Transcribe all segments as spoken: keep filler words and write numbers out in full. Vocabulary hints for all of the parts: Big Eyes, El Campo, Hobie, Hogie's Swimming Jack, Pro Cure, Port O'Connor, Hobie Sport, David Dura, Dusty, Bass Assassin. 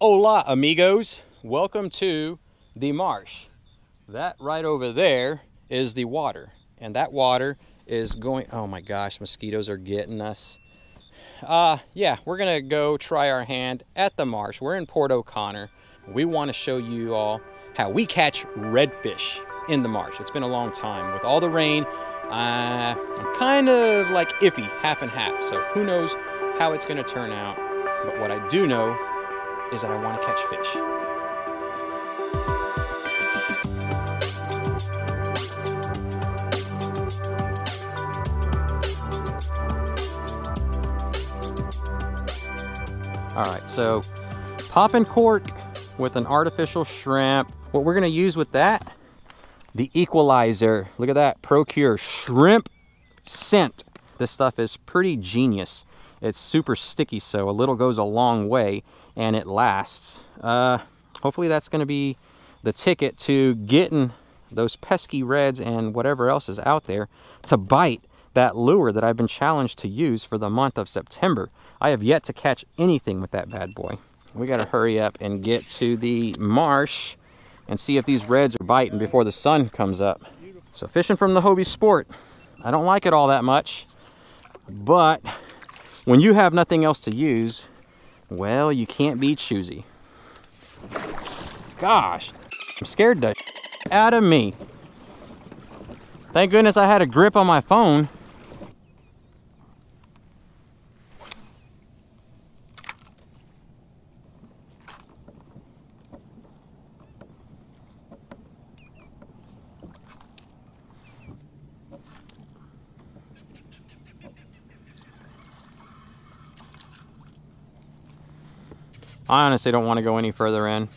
Hola amigos, welcome to the marsh. That right over there is the water, and that water is going, oh my gosh, mosquitoes are getting us. Uh, yeah, we're gonna go try our hand at the marsh. We're in Port O'Connor. We wanna show you all how we catch redfish in the marsh. It's been a long time. With all the rain, uh, I'm kind of like iffy, half and half, so who knows how it's gonna turn out, but what I do know is that I want to catch fish. All right, so pop and cork with an artificial shrimp. What we're gonna use with that, the equalizer. Look at that, Pro Cure shrimp scent. This stuff is pretty genius. It's super sticky, so a little goes a long way and it lasts. Uh, hopefully that's gonna be the ticket to getting those pesky reds and whatever else is out there to bite that lure that I've been challenged to use for the month of September. I have yet to catch anything with that bad boy. We gotta hurry up and get to the marsh and see if these reds are biting before the sun comes up. So fishing from the Hobie Sport. I don't like it all that much, but when you have nothing else to use, well, you can't be choosy. Gosh, I'm scared the shit out of me. Thank goodness I had a grip on my phone. I honestly don't want to go any further in.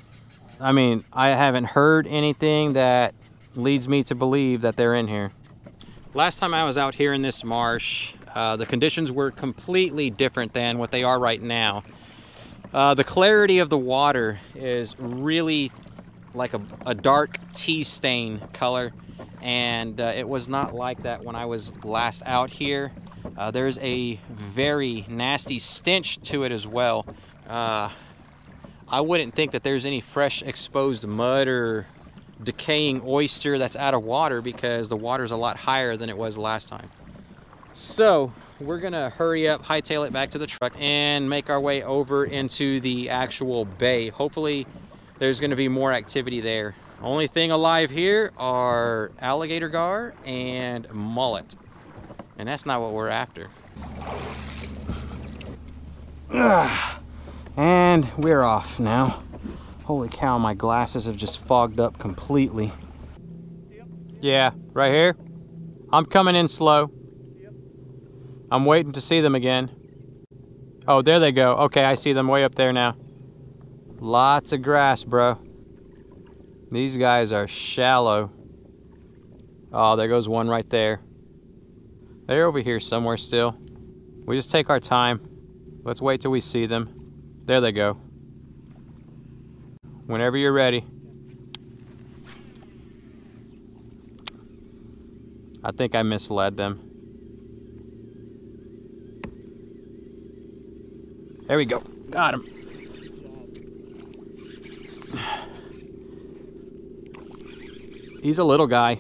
I mean, I haven't heard anything that leads me to believe that they're in here. Last time I was out here in this marsh, uh, the conditions were completely different than what they are right now. Uh, the clarity of the water is really like a, a dark tea stain color, and uh, it was not like that when I was last out here. Uh, there's a very nasty stench to it as well. Uh, I wouldn't think that there's any fresh exposed mud or decaying oyster that's out of water because the water's a lot higher than it was last time. So we're gonna hurry up, hightail it back to the truck and make our way over into the actual bay. Hopefully there's gonna be more activity there. Only thing alive here are alligator gar and mullet. And that's not what we're after. Ugh. And we're off now. Holy cow, my glasses have just fogged up completely. Yep. Yeah, right here. I'm coming in slow. Yep. I'm waiting to see them again. Oh, there they go. Okay, I see them way up there now. Lots of grass, bro. These guys are shallow. Oh, there goes one right there. They're over here somewhere still. We just take our time. Let's wait till we see them. There they go. Whenever you're ready. I think I misled them. There we go. Got him. He's a little guy.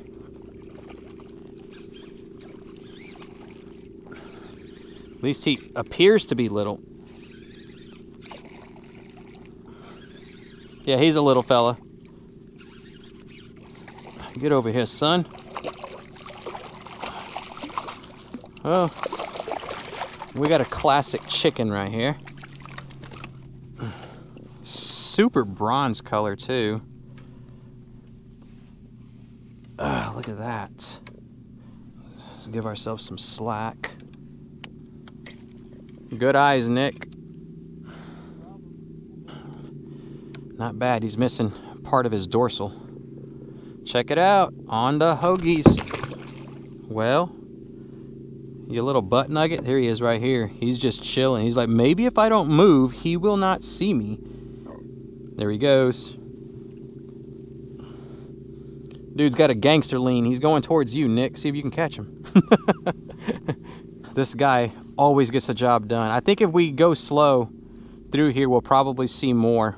At least he appears to be little. Yeah, he's a little fella. Get over here, son. Oh, we got a classic chicken right here. Super bronze color too. Oh, look at that. Let's give ourselves some slack. Good eyes, Nick. Not bad, he's missing part of his dorsal. Check it out, on the Hogie's. Well, your little butt nugget, here he is right here. He's just chilling. He's like, maybe if I don't move, he will not see me. There he goes. Dude's got a gangster lean. He's going towards you, Nick. See if you can catch him. This guy always gets the job done. I think if we go slow through here, we'll probably see more.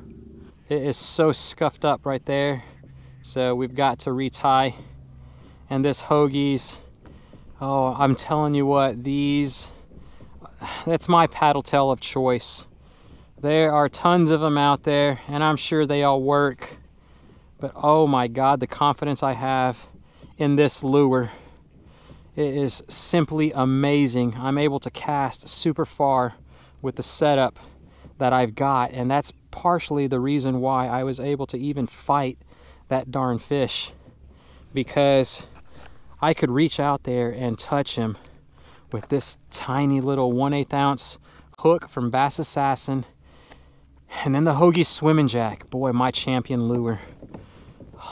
It is so scuffed up right there, so we've got to retie. And this Hogie's, oh, I'm telling you what, these, that's my paddle tail of choice. There are tons of them out there, and I'm sure they all work, but oh my God, the confidence I have in this lure. It is simply amazing. I'm able to cast super far with the setup that I've got, and that's partially the reason why I was able to even fight that darn fish, because I could reach out there and touch him with this tiny little one eighth ounce hook from Bass Assassin, and then the Hogie's Swimming Jack. Boy, my champion lure.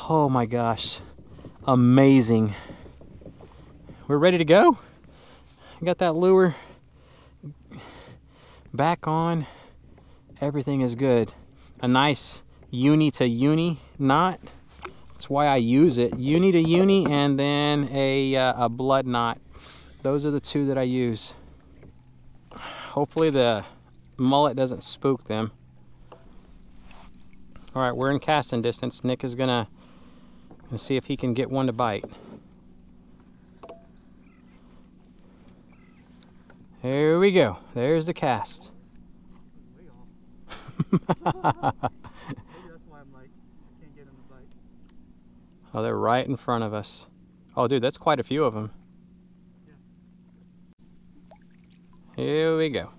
Oh my gosh, amazing. We're ready to go. I got that lure back on. Everything is good. A nice uni to uni knot. That's why I use it. Uni to uni, and then a, uh, a blood knot. Those are the two that I use. Hopefully the mullet doesn't spook them. All right, we're in casting distance. Nick is gonna, gonna see if he can get one to bite. Here we go. There's the cast. Way off. Maybe that's why I'm like, I can't get him to bite. Oh, they're right in front of us. Oh, dude, that's quite a few of them. Yeah. Here we go.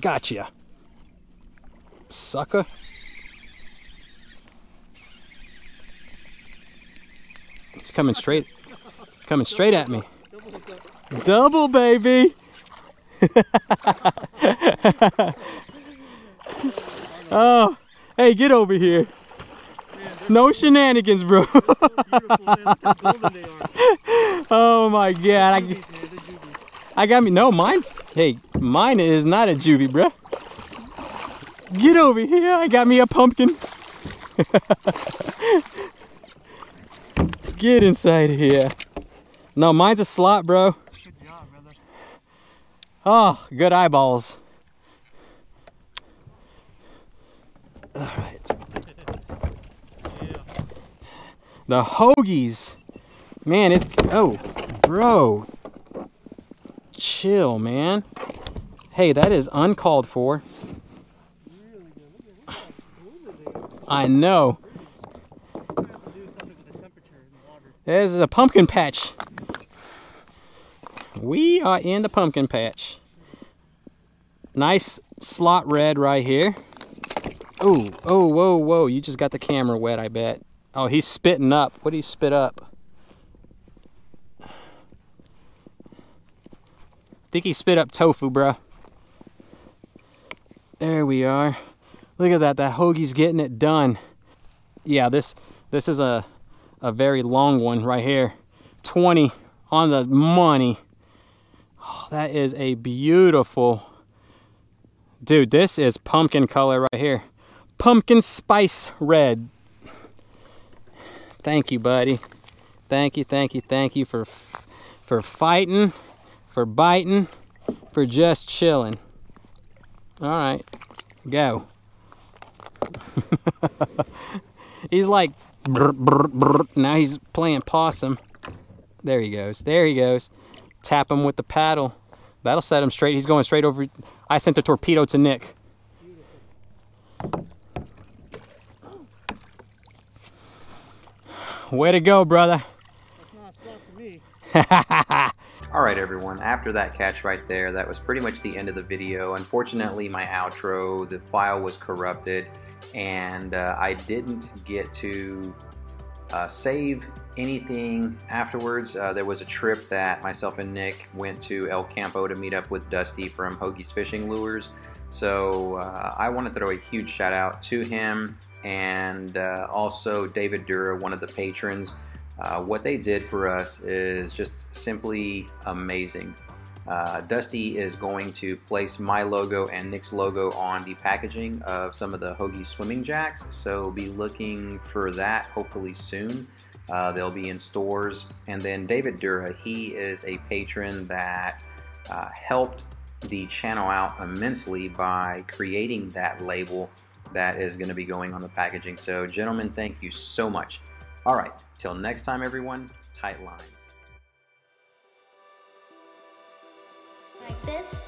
Gotcha, sucker. It's coming straight, it's coming straight at me. Double, baby. Oh, hey, get over here. No shenanigans, bro. Oh my God. I, I got me, no, mine's, hey, mine is not a juvie, bro. Get over here. I got me a pumpkin. Get inside here. No, mine's a slot, bro. Good job, brother. Oh, good eyeballs. All right. Yeah. The Hogie's. Man, it's, oh, bro. Chill, man. Hey, that is uncalled for. I know. There's the pumpkin patch. We are in the pumpkin patch. Nice slot red right here. Oh, oh, whoa, whoa. You just got the camera wet, I bet. Oh, he's spitting up. What did he spit up? I think he spit up tofu, bro. There we are. Look at that. That Hogie's getting it done. Yeah, this this is a... a very long one right here. twenty on the money. Oh, that is a beautiful, dude, this is pumpkin color right here. Pumpkin spice red. Thank you, buddy. Thank you, thank you, thank you for, for fighting, for biting, for just chilling. All right, go. He's like, brr, brr, brr. Now he's playing possum. There he goes. There he goes. Tap him with the paddle. That'll set him straight. He's going straight over. I sent the torpedo to Nick. Way to go, brother. That's not a stop for me. All right, everyone, after that catch right there, that was pretty much the end of the video. Unfortunately, my outro, the file was corrupted, and uh, I didn't get to uh, save anything afterwards. Uh, there was a trip that myself and Nick went to El Campo to meet up with Dusty from Hogie's Fishing Lures. So uh, I want to throw a huge shout out to him, and uh, also David Dura, one of the patrons. Uh, what they did for us is just simply amazing. Uh, Dusty is going to place my logo and Nick's logo on the packaging of some of the Hogie's Swimming Jacks, so be looking for that hopefully soon. Uh, they'll be in stores. And then David Dura, he is a patron that uh, helped the channel out immensely by creating that label that is going to be going on the packaging. So gentlemen, thank you so much. All right, till next time everyone, tight lines. Like this.